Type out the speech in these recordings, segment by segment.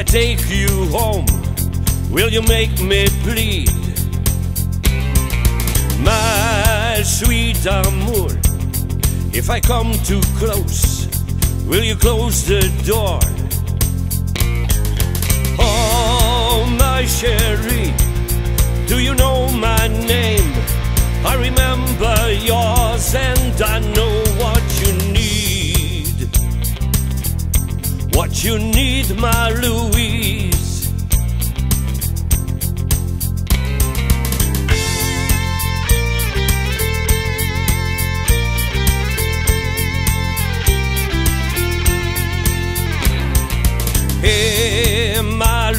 I take you home, will you make me bleed? My sweet amour, if I come too close, will you close the door? Oh, my chérie, do you know my name? I remember yours and I know what you need. What you need, my Louise.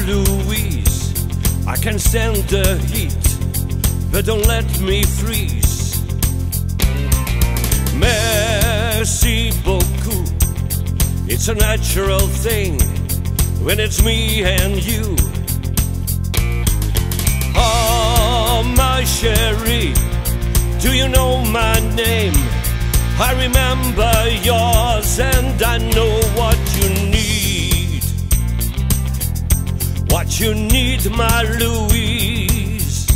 Louise, I can stand the heat, but don't let me freeze. Merci beaucoup, it's a natural thing when it's me and you. Oh, my chérie, do you know my name? I remember yours and I know what you need. What you need, my Louise.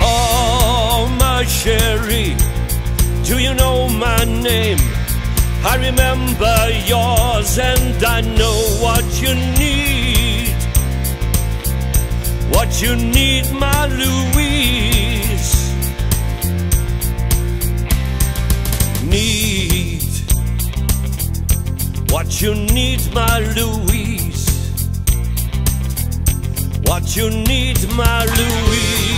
Oh, my chérie, do you know my name? I remember yours and I know what you need. What you need, my Louise. Need. What you need, my Louise. What you need, my Louise.